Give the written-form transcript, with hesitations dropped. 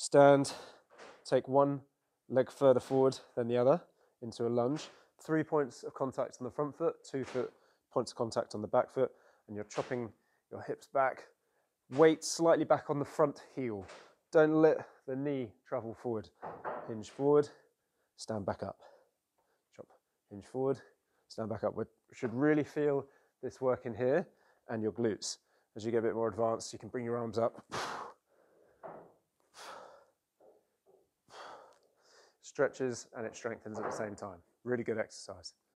Stand, take one leg further forward than the other into a lunge. 3 points of contact on the front foot, 2 points of contact on the back foot, and you're chopping your hips back. Weight slightly back on the front heel. Don't let the knee travel forward. Hinge forward, stand back up. Chop, hinge forward, stand back up. We should really feel this work in here and your glutes. As you get a bit more advanced, you can bring your arms up. Stretches and it strengthens at the same time. Really good exercise.